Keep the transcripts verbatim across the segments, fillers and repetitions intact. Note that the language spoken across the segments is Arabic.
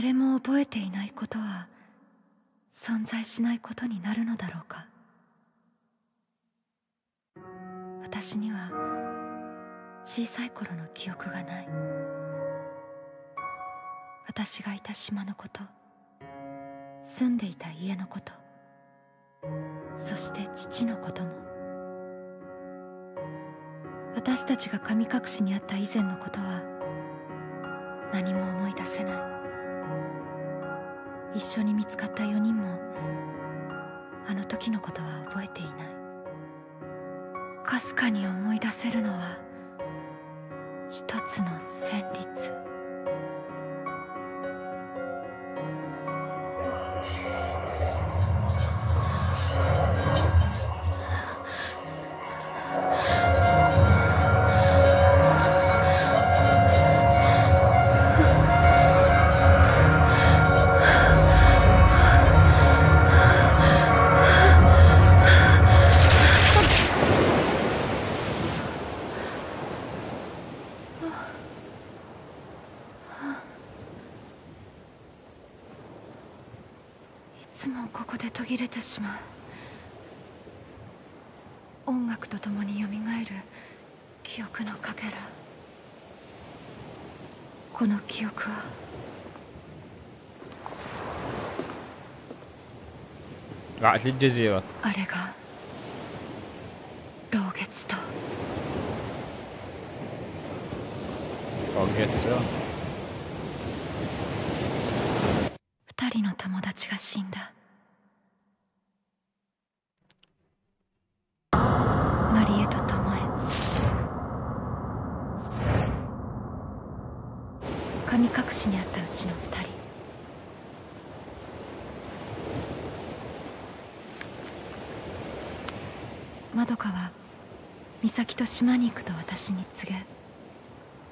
誰も覚えていないことは存在しないことになるのだろうか。私には小さい頃の記憶がない。私がいた島のこと、住んでいた家のこと、そして父のことも。私たちが神隠しにあった以前のことは何も思い出せない。一緒に見つかったよにんもあの時のことは覚えていない。かすかに思い出せるのは一つの旋律。音楽とともによみがえる記憶のかけら。この記憶はあれが老月と二人の友達が死んだ。隠しにあったうちの二人。まどかは美咲と島に行くと私に告げ、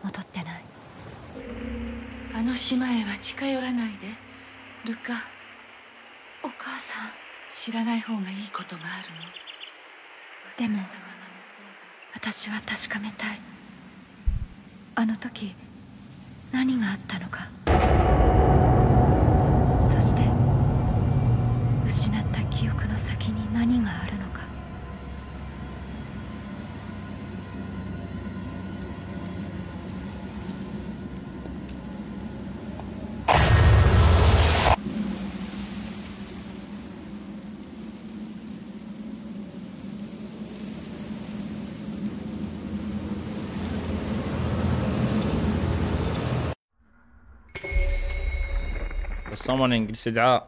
戻ってない。あの島へは近寄らないで、ルカ。お母さん、知らない方がいいことがあるの。でも私は確かめたい。あの時何があったのか、そして失った記憶の先に何があるのか。Summoning الاستدعاء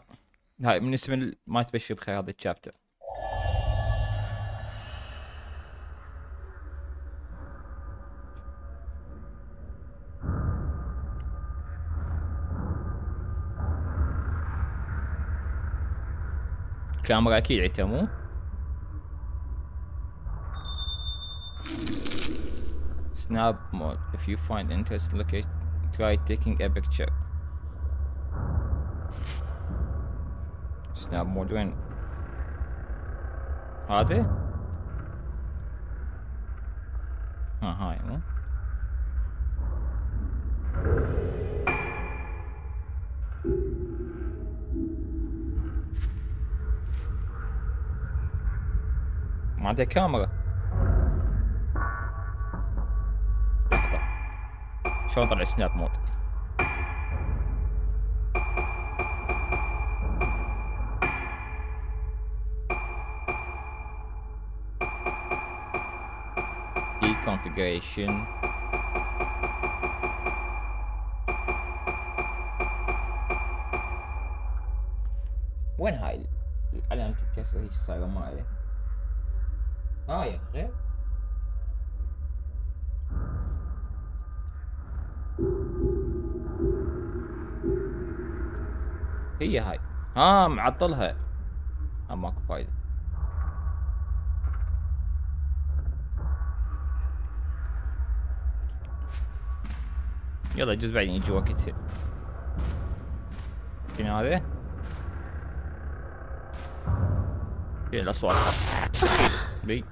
هاي من اسم ما تبشر بخير هذا الشابتر. كاميرا اكيد عيتها مو؟ Snap mode. If you find interest locate, try taking a picture. Snap mode وين؟ هذا؟ ها هاي مو؟ ما عندها كاميرا. لحظة شلون طلع سناب مود؟ Configuration. وين هاي العلامة الكسرة هيش صايرة ما عليه. هاي غير هي هاي. ها معطلها. ها ماكو فايدة. يلا يجوز بعدين يجي وقت. شنو هذا؟ في الاصوات. بي.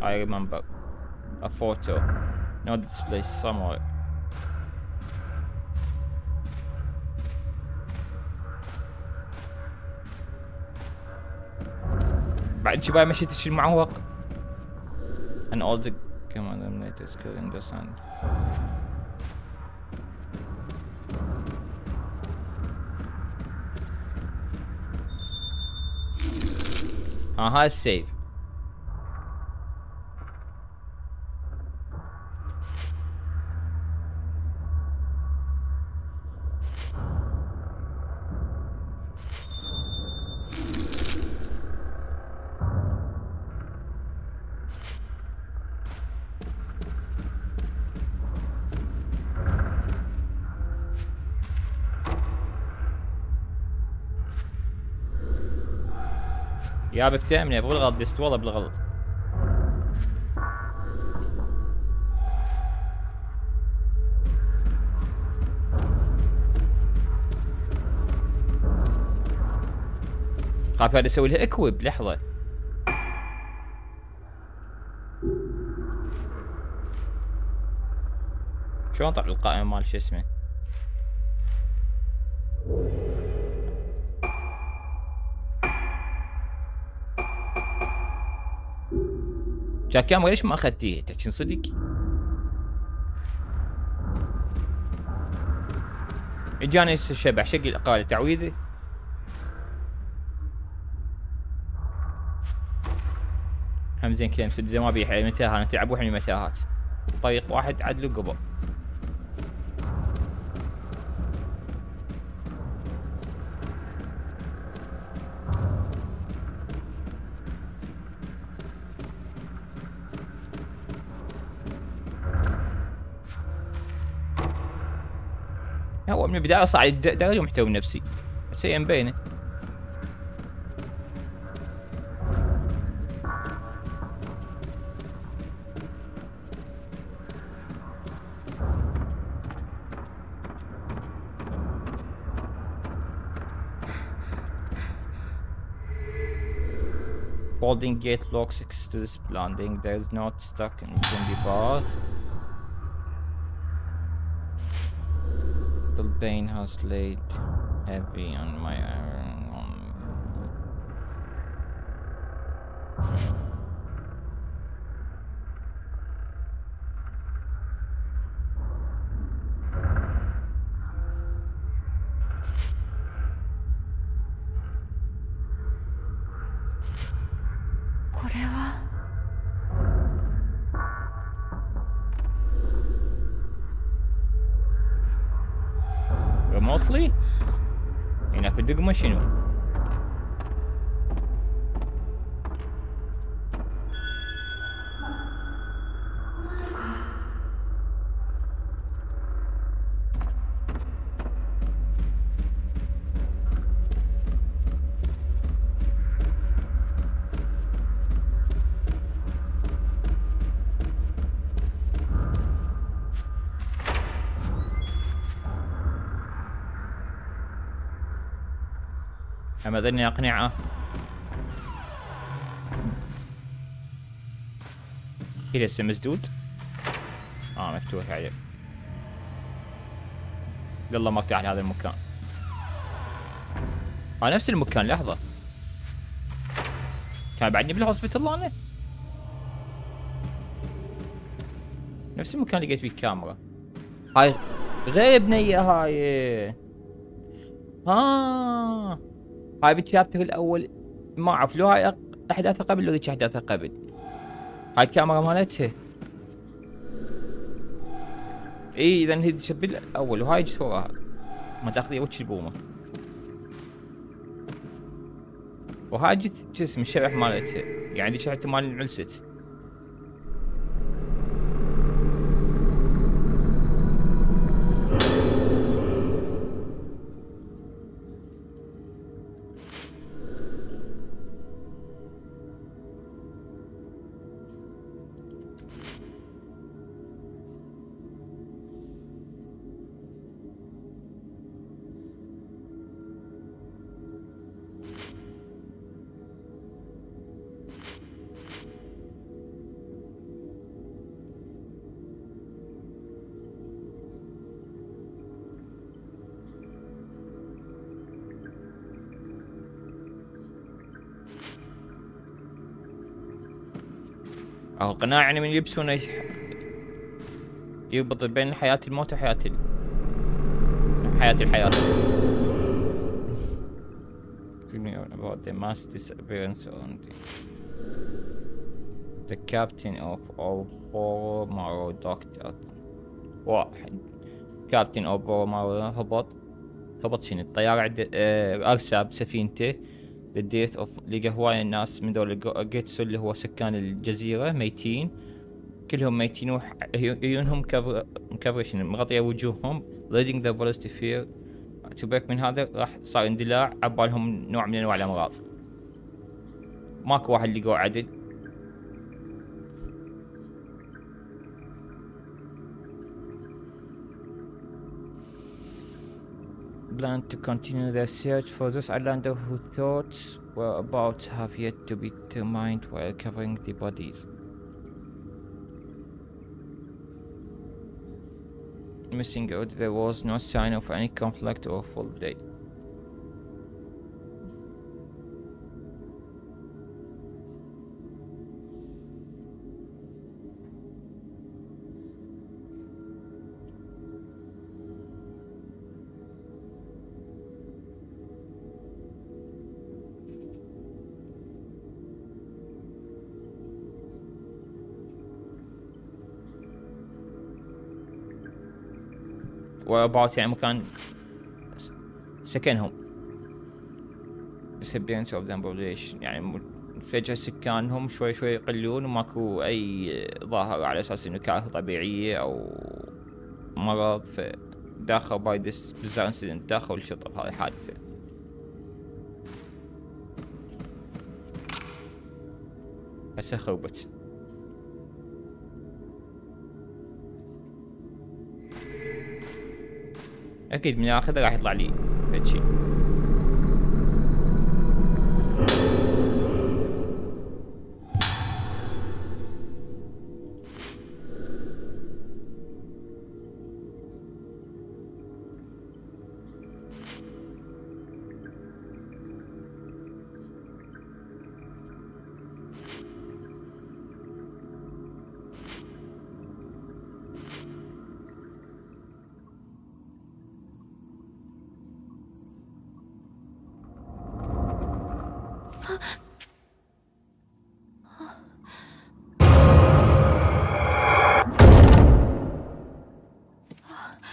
I remember a photo. Now this place somewhere. بعد شباب مشيت تشيل معوق. And all the command eliminators killed in the sand. اها السيف. يا بكتئمني بالغلط دست والله بالغلط. خاف هذا يسوي لها اكويب لحظة. شلون طلع القائمة مال شو اسمه؟ شاكيام ليش ما اخذتيه؟ تحكي صدق؟ اجاني الشبح شكل قال تعويذه. هم زين كلام سدده ما بيها متاهه تلعب وحمي متاهات. طريق واحد عدله قبل. هو من البداية صعد داري محتوى نفسي هسه مبينه. Folding gate locks access to this landing. There is not stuck in the bars. The pain has laid heavy on my iron arm. Remotely? هناك الدقمة شنو؟ هم اظني اقنعه هي لسه مسدود. اه مفتوح عجب. يلا ما اقتحم هذا المكان. اه نفس المكان لحظة. كان بعدني بالهوسبيتال انا. نفس المكان لقيت فيه كاميرا. هاي غير بنية هاي. ها هاي بالشابتر الاول ما اعرف لو هاي احداثها قبل لو ذيك احداثها قبل. هاي الكاميرا مالتها. اي اذا هذيك بالاول وهاي جت وراها. ما تاخذي وجه البومه. وهاي جت شو اسمه الشبح مالتها، يعني ذيك احتمال انعلست. القناع يعني من يلبسونه يربط بين حياة الموت وحياة ال... حياة الحياة. About the mass disappearance on the, the captain of Oboromaro Doctor واحد كابتن أوبورامارو هبط هبط شنو الطيارة عد اه أرسى بسفينته للديث اوف، لقى هواي ناس من دول جيتسو اللي هو سكان الجزيرة ميتين، كلهم ميتين وعيونهم مكفر مكفرة شنو مغطية وجوههم leading the police to fear. تبرك من هذا راح صار اندلاع عبالهم نوع من انواع الامراض. ماكو واحد لقوه عدل. Plan to continue their search for those islanders who thoughts were about have yet to be determined while covering the bodies. Missing out, there was no sign of any conflict or full day. وأبعد يعني مكان سكنهم. disappearance of the population يعني فجأة سكانهم شوي شوي يقلون وماكو أي ظاهرة على أساس إنه كارثة طبيعية أو مرض، فداخل باي ذس بزار انسيدنت داخل الشرطة بهذه الحادثة. هسه خربت. اكيد من اخذه راح يطلع لي فد شيء.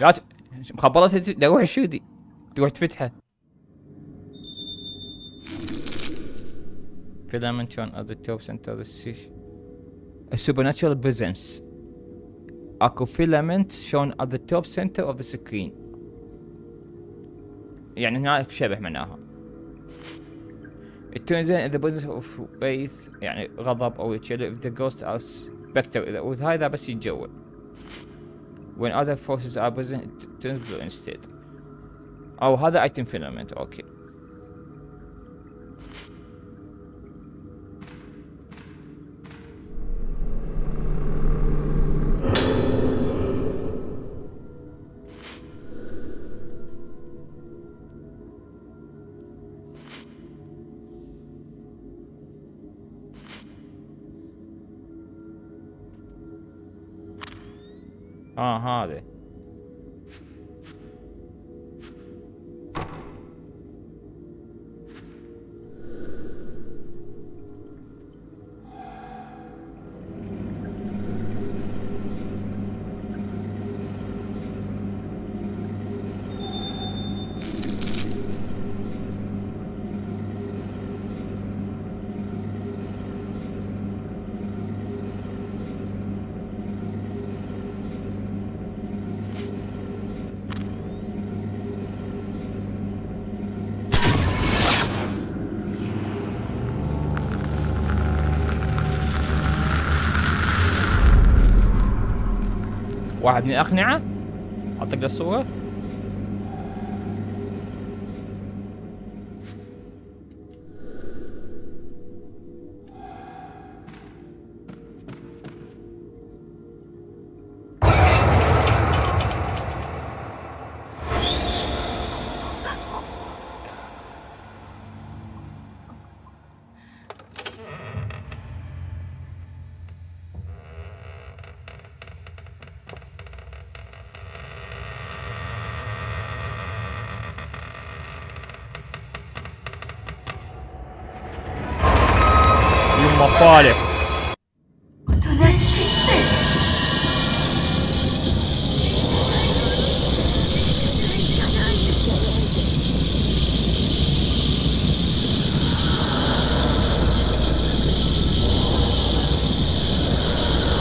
لا ت... مخبطتها تروح الشودي تروح تفتحه. Filament on other tubes and other seas. A supernatural presence. اكو filament shown at the top center of the screen. يعني هناك شبح معناها. It turns in the presence of faith يعني غضب او شيء. If the ghosts are specter اذا وهذا بس يتجول. When other forces are present, it turns blue instead. أو هذا item filament. أوكي. اه هذا واحد من الأقنعة، أعطيك له الصورة. Попали.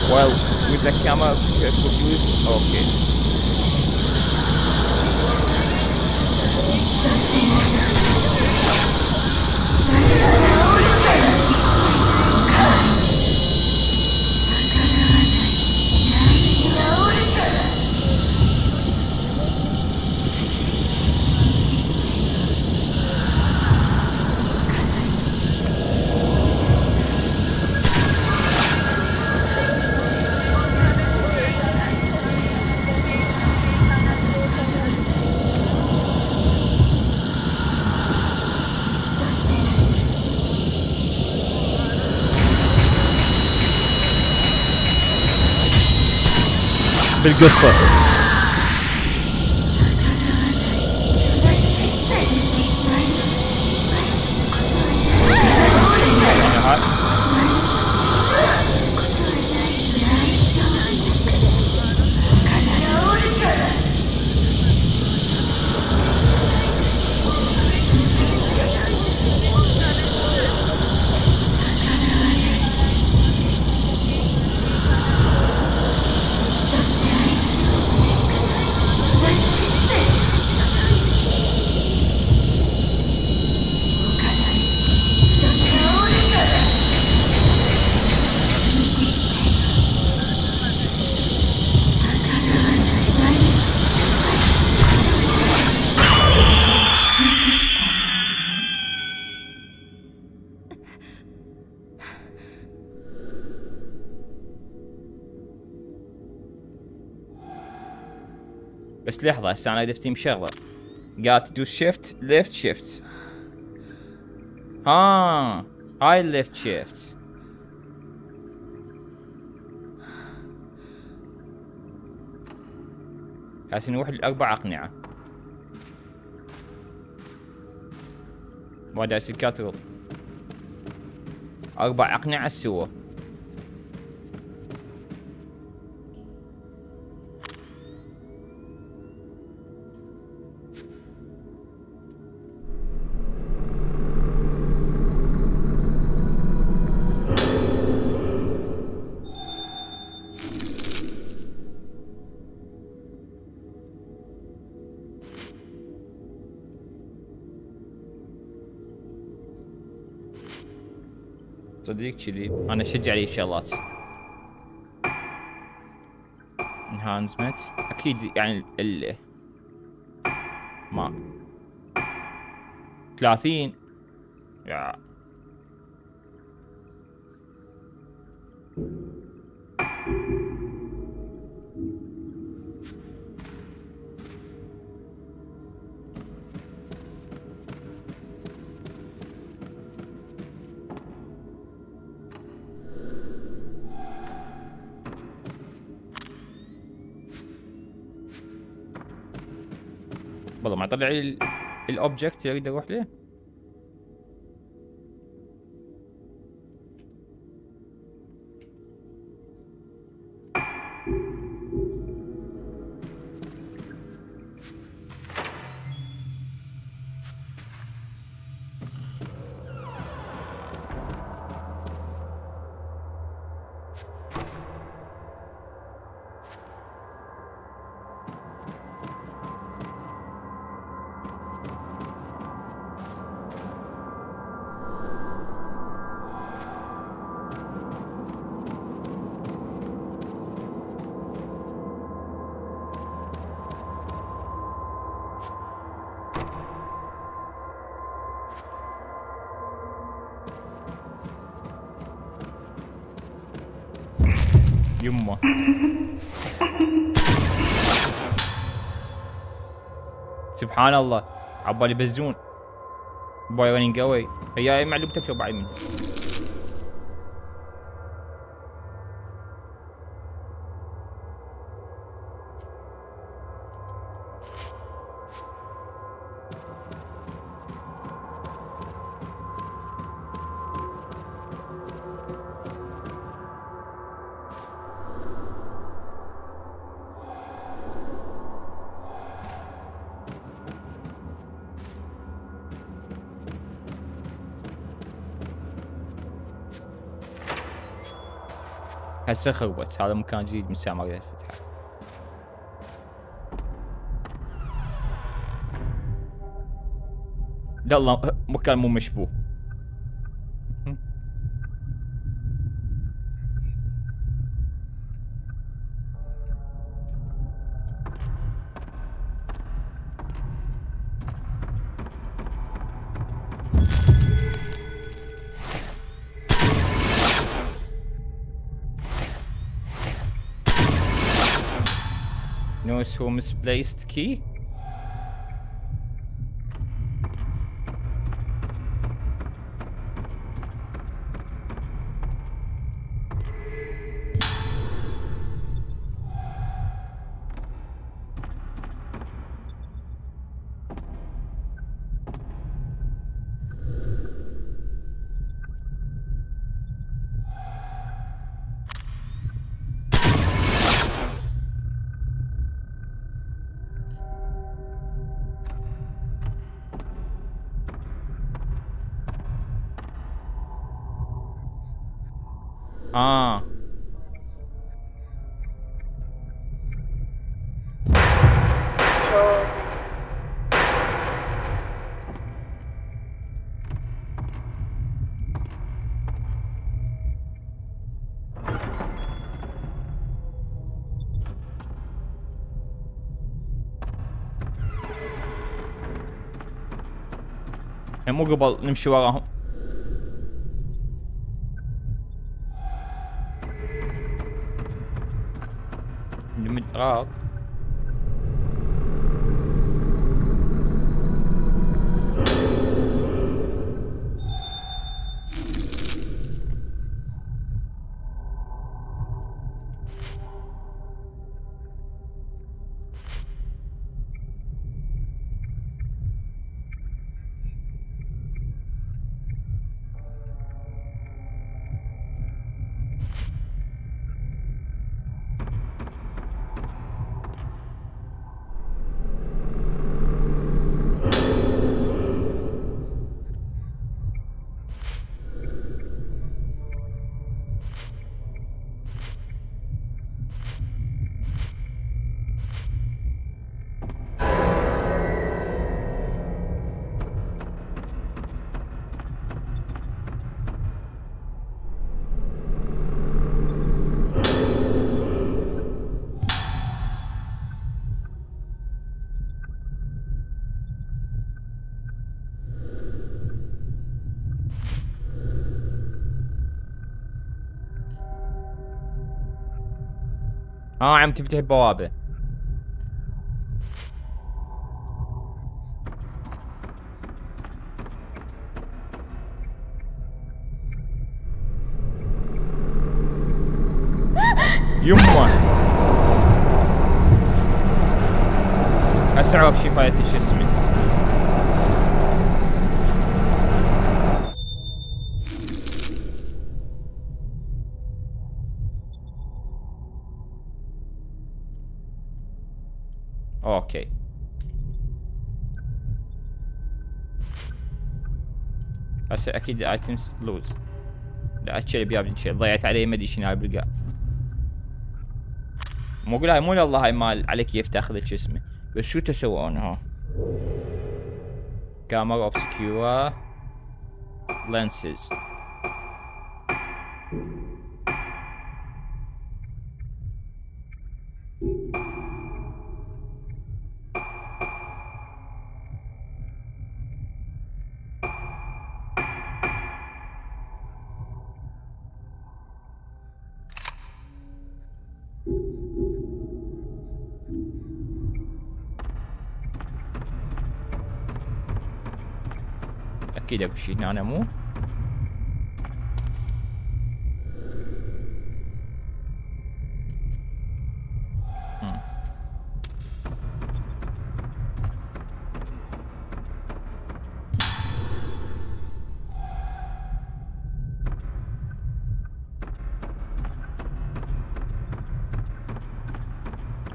Well, with the camera I could use okay. بالقصة بس لحظة هسه انا دفتي مشغلة. قاعد تدوس شيفت ليفت شيفت. ها هاي الليفت شيفت. هسه نروح للأربع أقنعة. وايد هسه الكاترو. أربع أقنعة سوا. صديق كذي انا اشجع عليه الشغلات انهانسمنت اكيد يعني ال ما ثلاثين يا والله ما طلع لي الاوبجكت اللي اقدر اروح له. يمه سبحان الله عبالي بزون باي رنينج اواي هي معلومتك لو بعد منه هسه خربت، هذا مكان جديد من ساعة ما اريد افتحه. لا الله مكان مو مشبوه. Notice who misplaced key. آه مو قبل نمشي وراهم. غلط. اه عم تفتح البوابة. يمه هسه اعرف شي فايت شو اسمه. اوكي هسه اكيد الايتمز لوز. لا تشيل يا ابن تشيل، ضيعت علي ما ادري شنو هاي بالقاع. مو اقول هاي مو لله، هاي مال على كيف تاخذ شو اسمه. بس شو تسوون ها؟ كاميرا اوبسكيورا لانسز. اكيد اكو شي هنا مو؟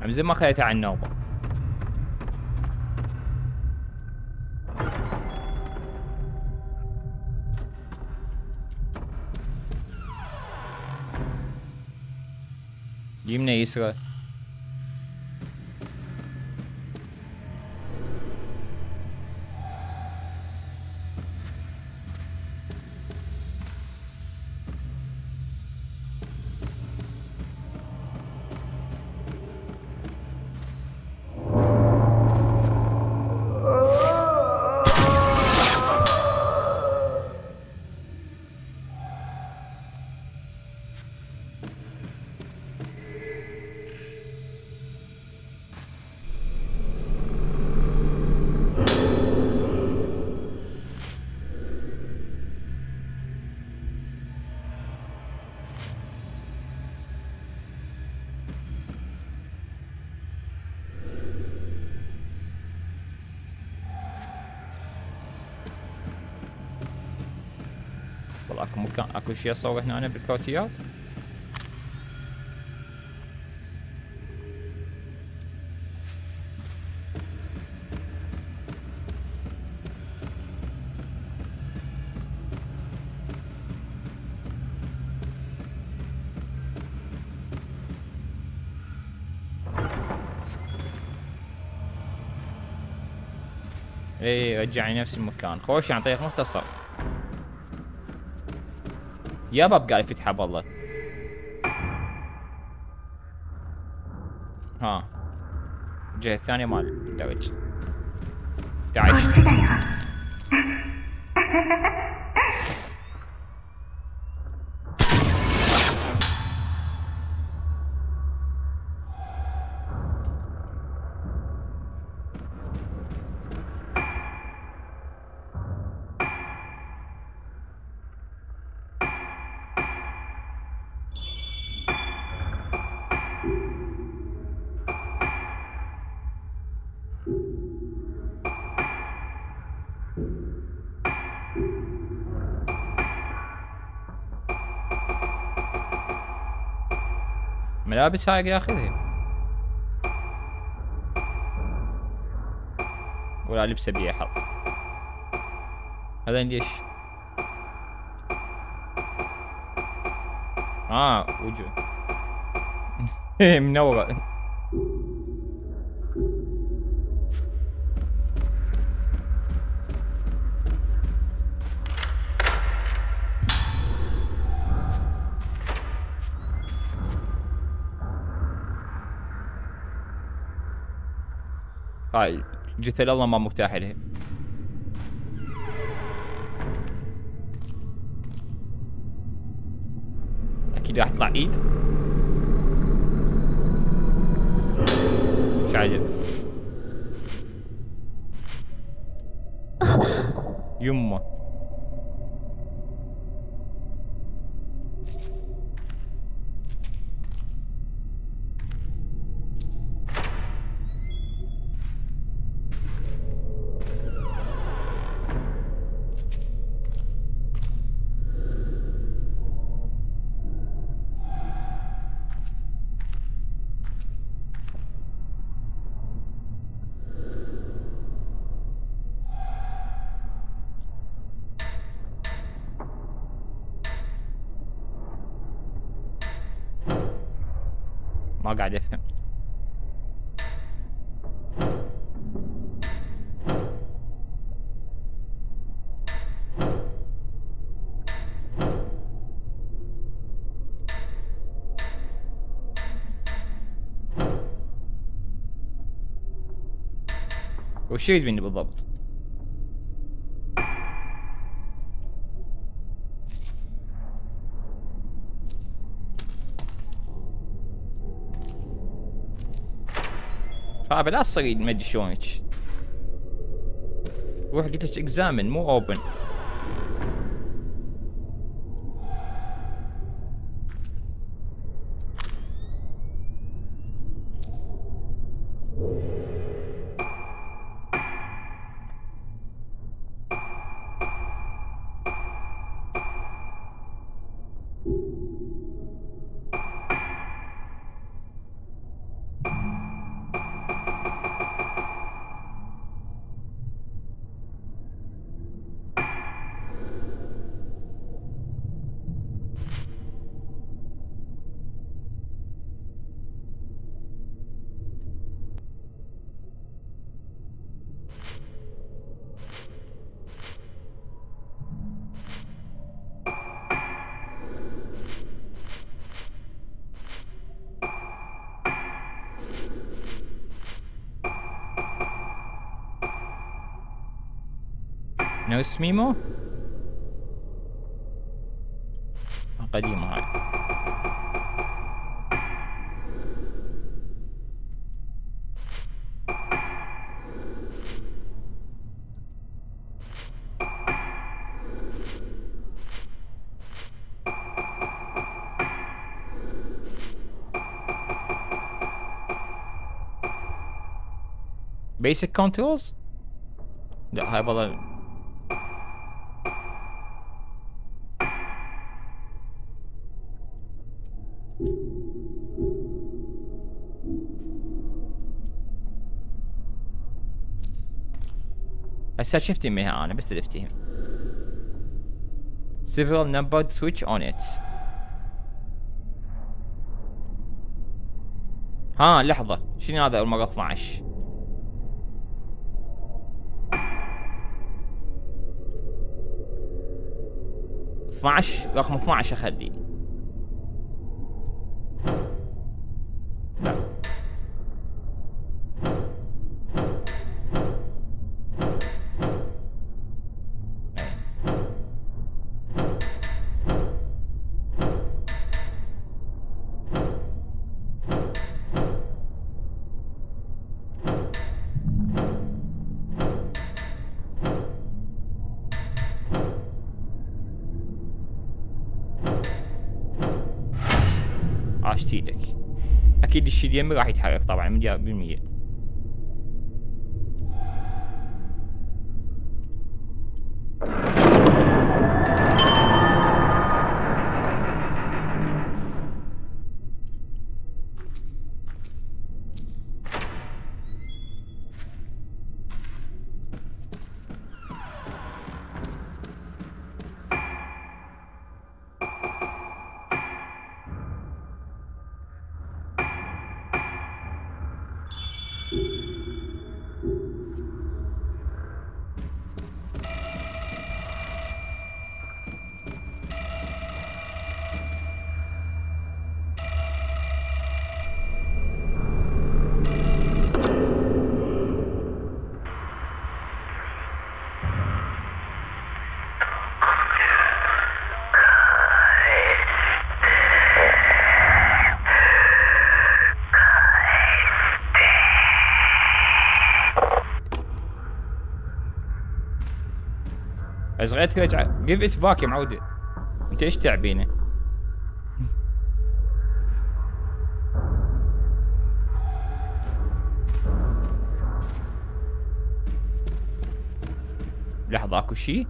عم زين ما خليتها على النوبة. Gimne Isra. اكو مكان اكو شيء اصور هنا أنا بالكوتيات. اي رجعني نفس المكان، خوش عن طريق مختصر. يا باب قاعد يفتحها بالله. ها الجهة الثانية مال الدرج. تعيش. ملابس هاي ياخذها ولا لبسه بيه حظ هذا ليش؟ اه وجه منورة. هاي الجثة لله ما مرتاح لها. اكيد راح تطلع ايد. مش عجب. يمه. ما قاعد افهم. وش يريد مني بالضبط؟ صعب لا تصير ما ادري شلونك. روح قلت لك اكزامن مو اوبن. No Smimo؟ قديمة هاي. Basic controls؟ لا هاي والله هسه شفت يميها انا بس لفتيهم. Several numbered switch on it. ها لحظة شنو هذا المقطع اثنعش؟ اثنعش رقم اثنعش اخلي. اشتيلك اكيد الشي دي يمي راح يتحرك طبعا مليار بالمية. ازغيت رجعه جيف ات باك يا معودة. انت ايش تعبينه؟ لحظة اكو شي؟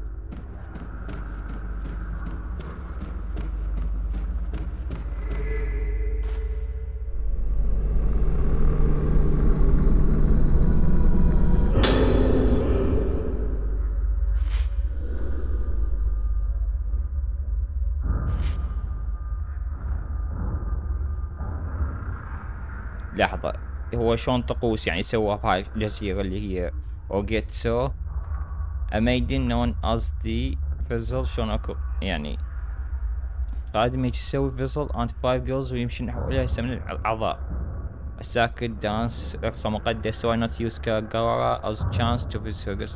لحظة هو شلون طقوس يعني سوى بهاي الجزيرة اللي هي اوغيتسو اميدن نون از ذا فيزل شلون اكو يعني قادم هيج يسوي فيزل اند فايف جولز ويمشي نحو هسه من الاعضاء الساكت دانس رقصة مقدسة واي نوت يوز كاغارا از تشانس تو فيزل.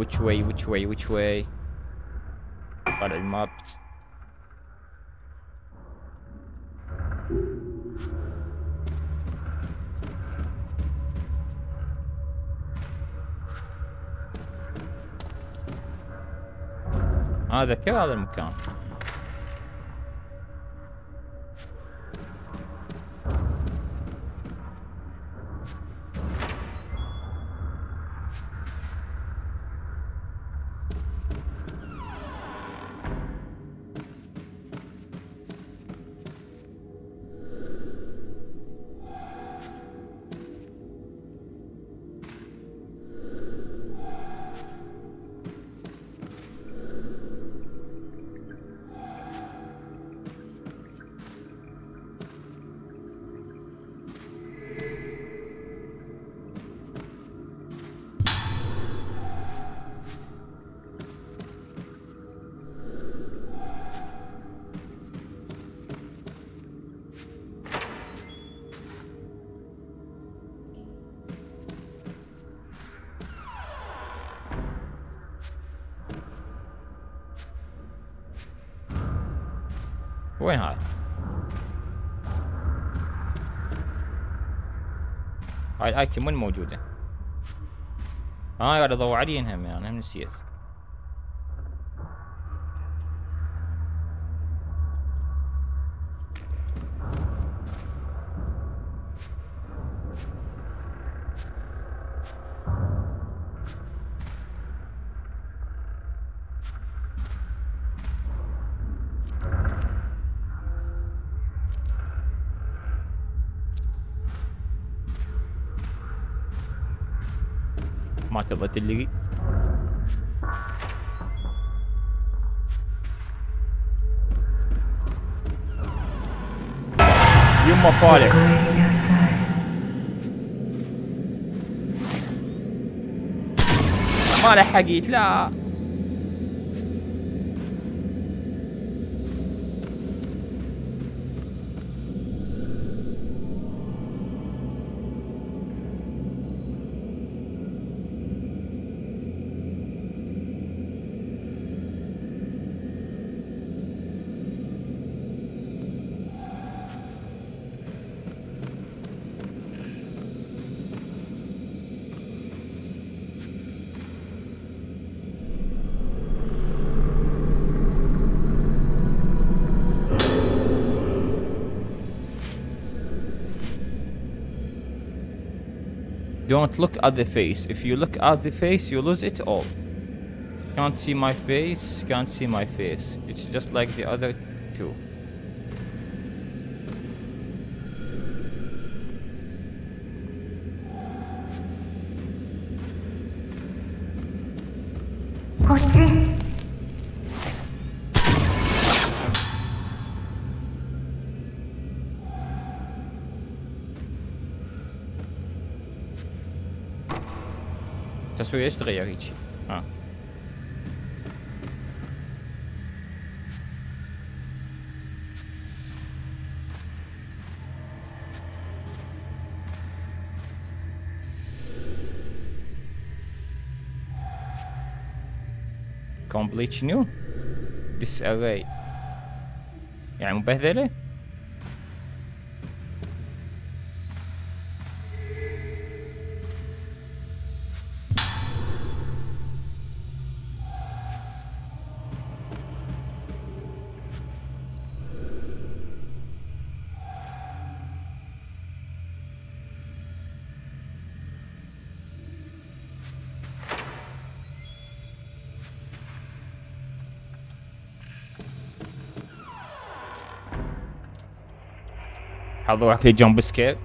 Which way, which way, which way? طلع الماب. هذا كيف هذا المكان؟ going high. هاي الايتم وين موجودة؟ اه قاعد اضوي عليه هم يعني هم نسيت. ما تبغى تلقي يما فالح. ما لحقيت لا Don't look at the face. If you look at the face, you lose it all. Can't see my face. Can't see my face. It's just like the other two. تسوي ايش تغير هيجي ها complete شنو disarray يعني مبهذله حضرك لي جمب سكير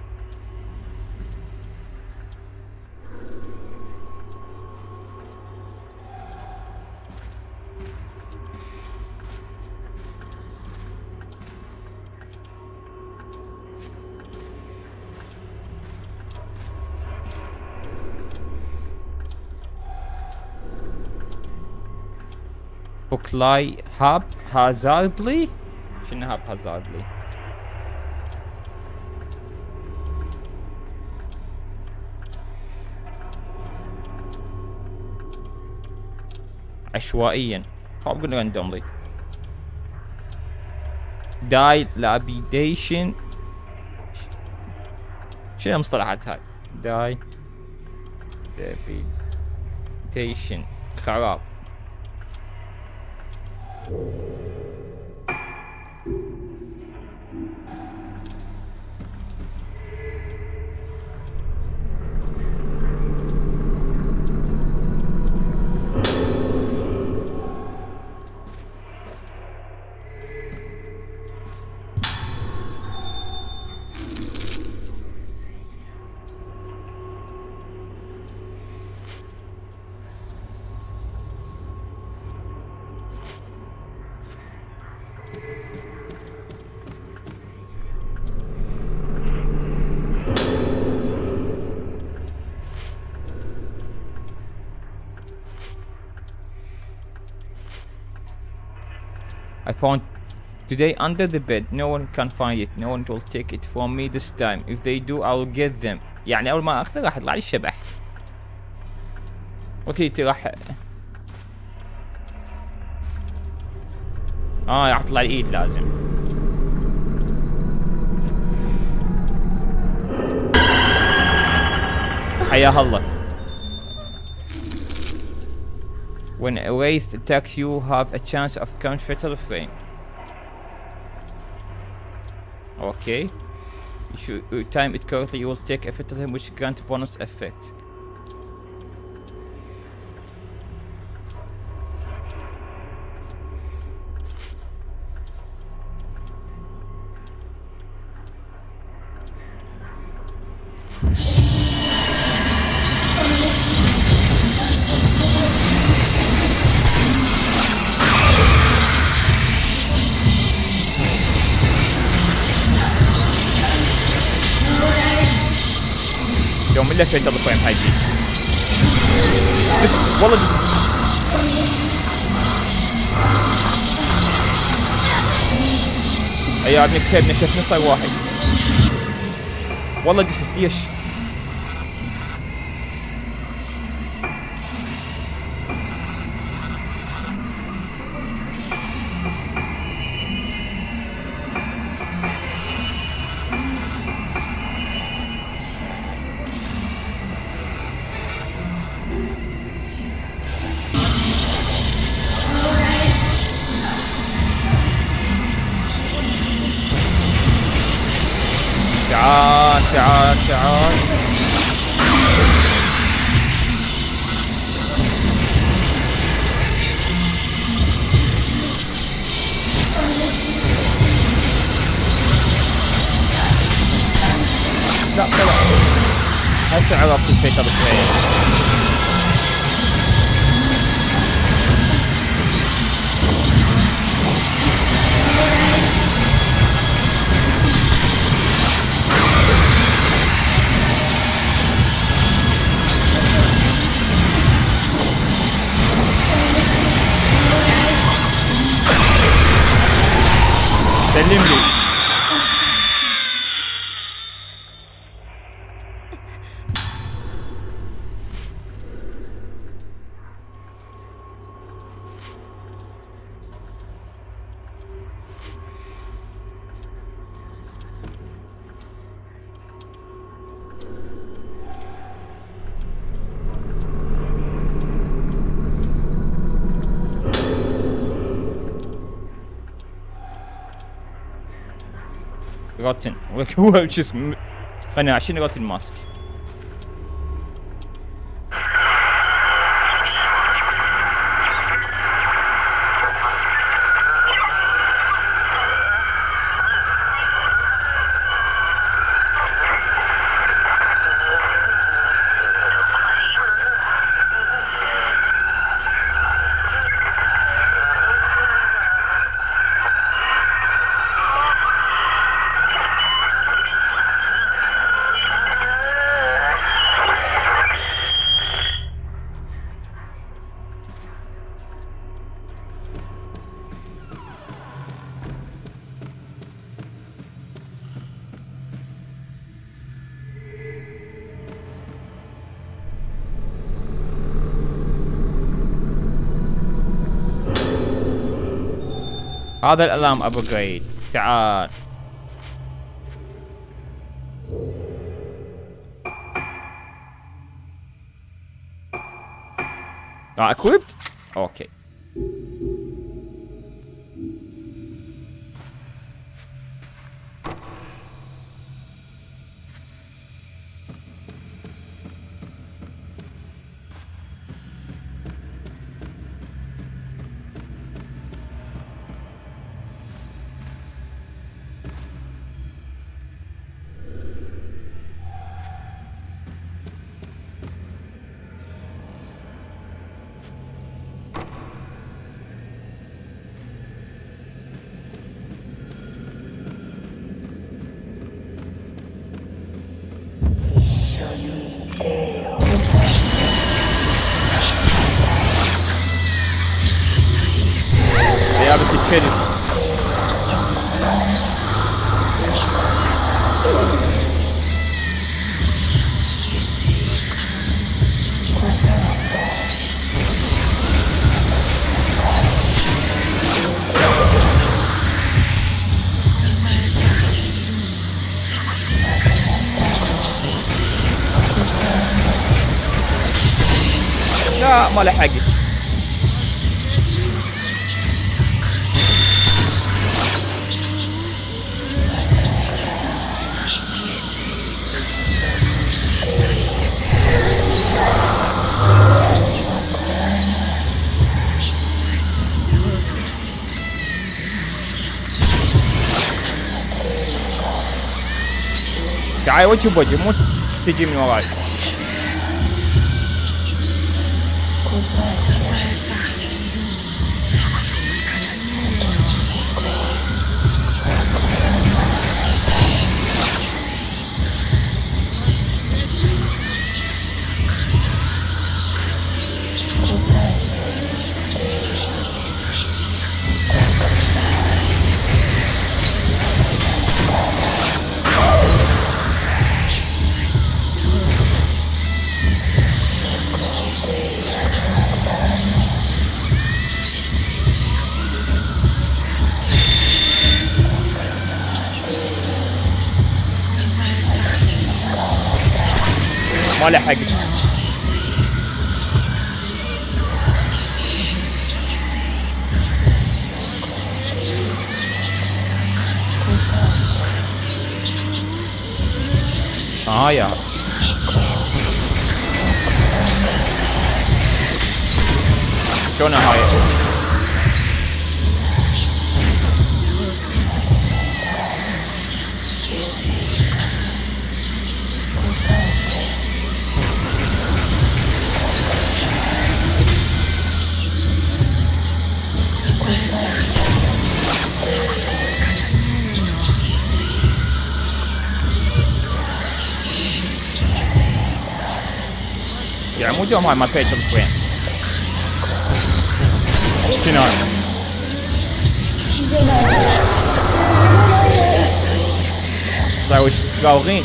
بوكلاي هاب هازاردلي شنو هاب هازاردلي عشوائيا خب قلنا راندوملي داي لابيديشن شنو المصطلحات هاي داي لابيديشن خراب I found today under the bed. No one can find it. No one will take it from me this time. If they do, I will get them. يعني أول ما أخذه راح يطلع لي الشبح. وكيتي راح آه راح تطلع الإيد لازم. حياها الله. When a wraith attacks you have a chance of count fatal frame. Okay. If you time it correctly you will take a fatal hit which grants bonus effect. يوم اللي فيت الفريم هاي دي والله ايوه ابني كتبنا شفنا صار واحد والله قصص ليش تعال تعال تعال لا لا هسه عرفت الفيتر بتاعي سلم لي. روتن هو شو اسمه خلينا عشان روتن ماسك هذا الالام ابجريد تعال اه equipped اوكي ولا ما له حاجه. تعال وجهي بوجهي، مو تجي من وراي. ولا حاجة. اه يا شلون هاي يعني مو جوهم هاي ما تفيتهم شوية. شنو هاي؟ صاروا يتراوغين.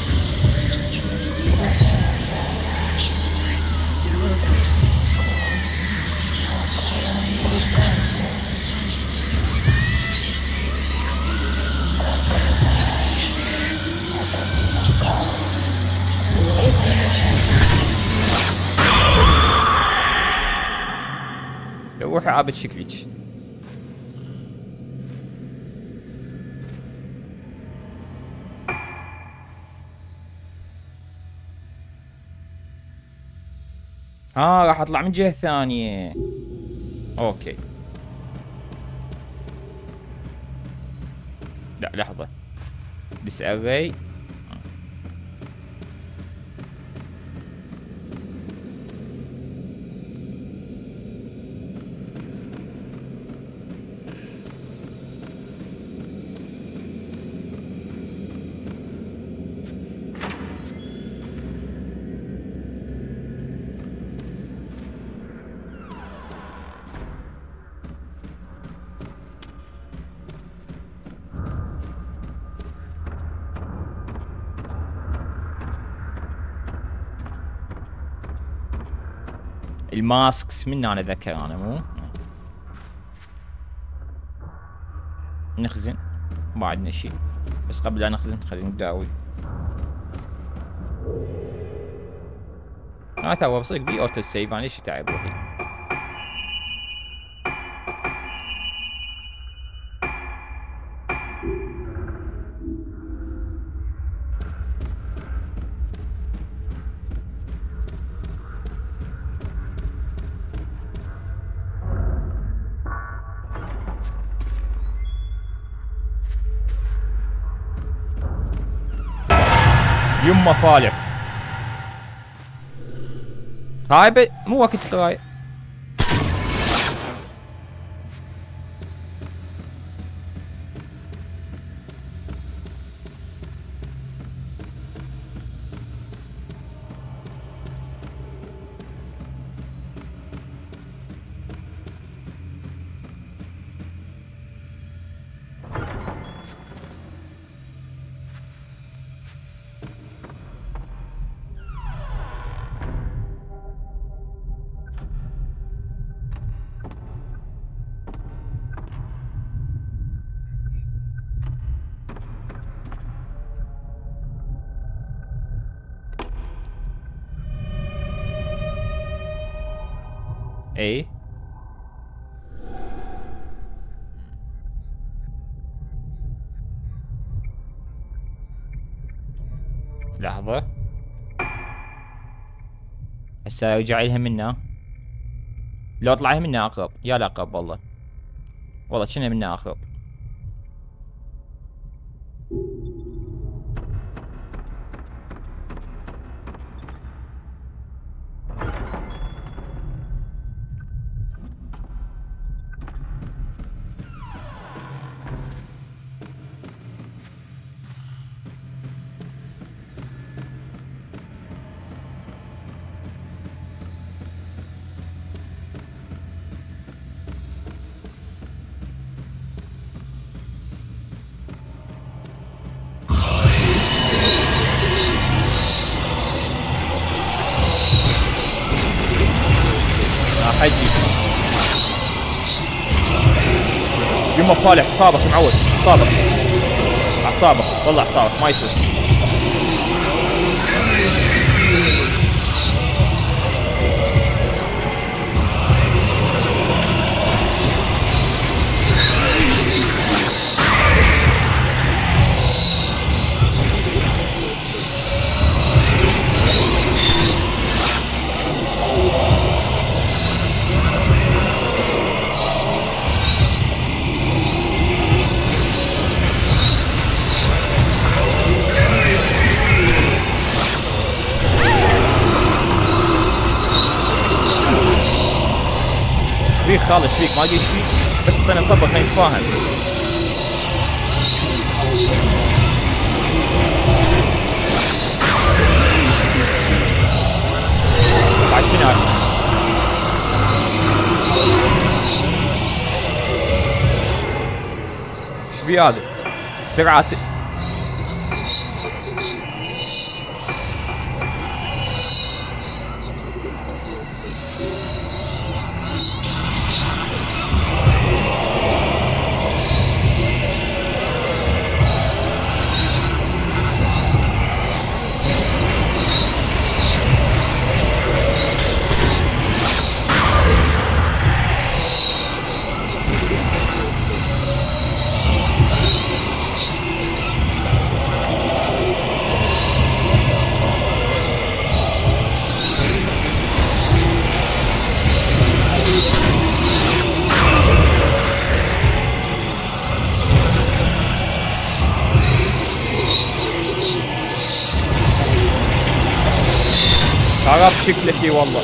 روحي عابد شكلك. اه راح اطلع من جهة ثانية. اوكي. لا لحظة. بس اري. الماسكس من انا اذكر انا مو نخزن، ما عندنا شيء. بس قبل لا نخزن خلينا نداوي. انا تو بصير بي اوتو سيف، انا ليش اتعب روحي؟ يما طالع غايبة، مو وقت غايب. A. لحظة هسه رجع لها منا. لو طلعها منا اقرب، يا لأقرب والله والله شنها منا اقرب. يما فالح اعصابك معود، اعصابك اعصابك والله اعصابك ما يصير. شبيك خالص شبيك ما اجي شبيك بس انا صبر خلينا نتفاهم. بعد شنو هاي؟ شبيه هذا؟ سرعة عرب شكلك ايه والله.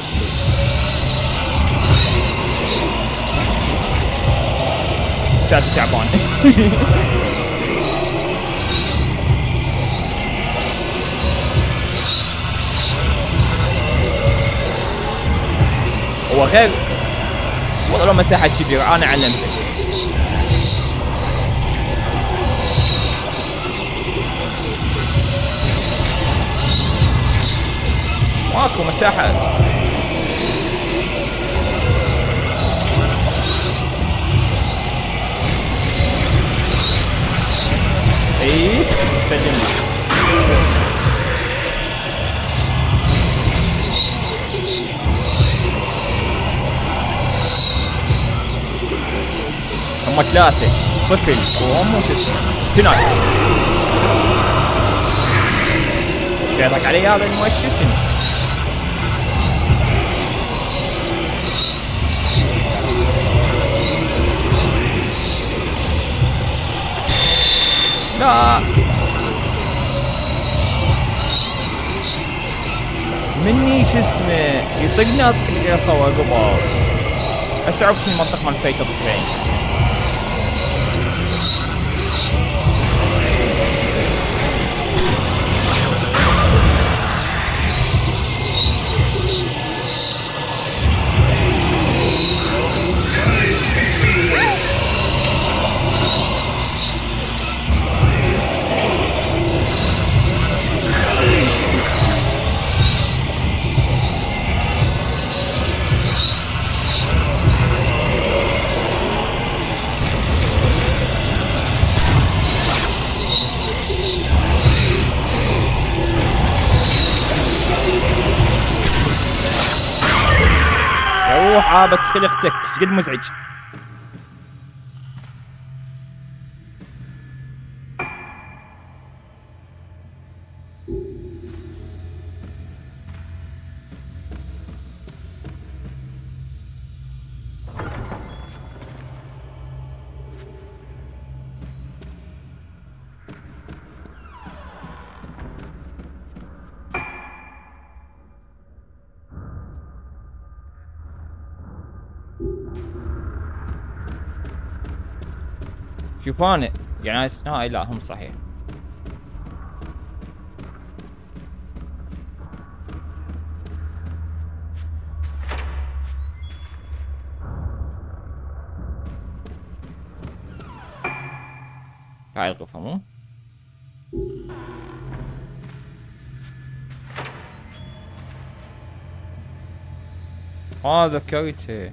ساعتي تعبان. هو غير والله لو مساحة كبيرة انا علمتك. ماكو مساحة. اي سجلنا. هم ثلاثة طفل وامه شو اسمه تناي. يضحك علي هذا المؤشر شنو؟ لا مني شو اسمه يطقنا القيصه وقبار. هسه عرفت المنطقه مال فايته بالفعل. عابت خلقتك، ايش قد مزعج. شوفان يعني استثنائي. لا هم صحيح. هاي الغرفة مو اه ذكرته.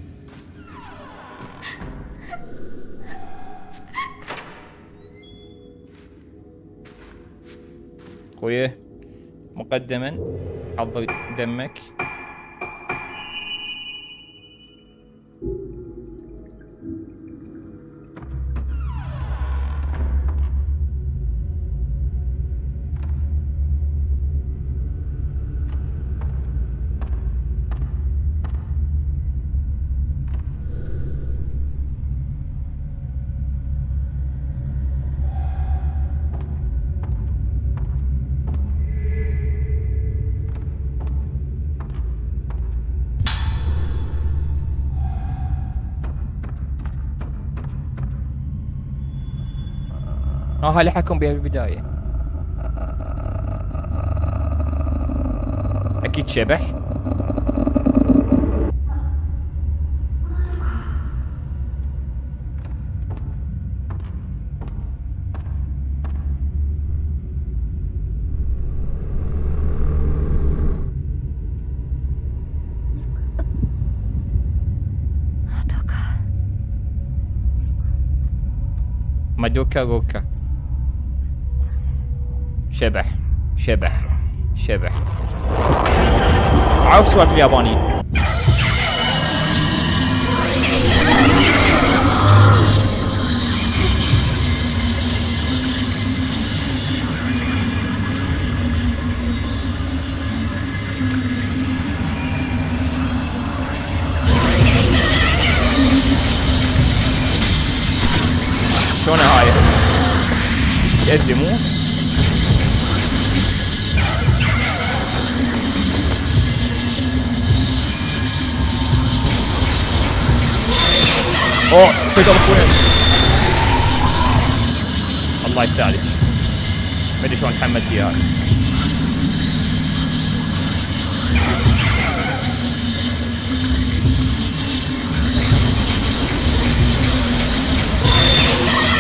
خويه مقدما حضر دمك. اه اللي حكم بها بالبداية اكيد شبح. مادوكا روكا شبح شبح شبح. عرف سوالف اليابانيين. شلون هاي؟ يدي مو؟ اوه تقدر وين؟ الله يساعدك. ما ادري شلون تحملت اياها.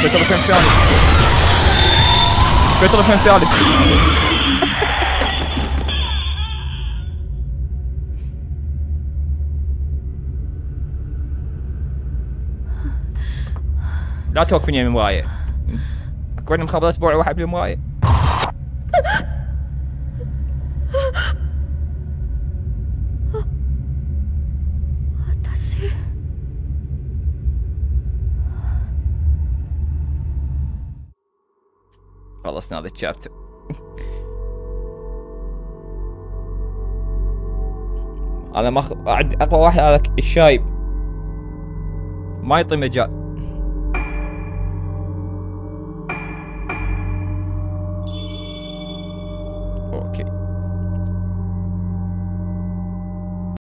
تقدر وين ثاني؟ تقدر وين ثالث؟ لا توقفني من مراية. اكو عندي مخابرات بوعي واحد بالمراية. خلصنا هذا الشابتر. انا ما اقوى واحد هذاك الشايب ما يعطي مجال.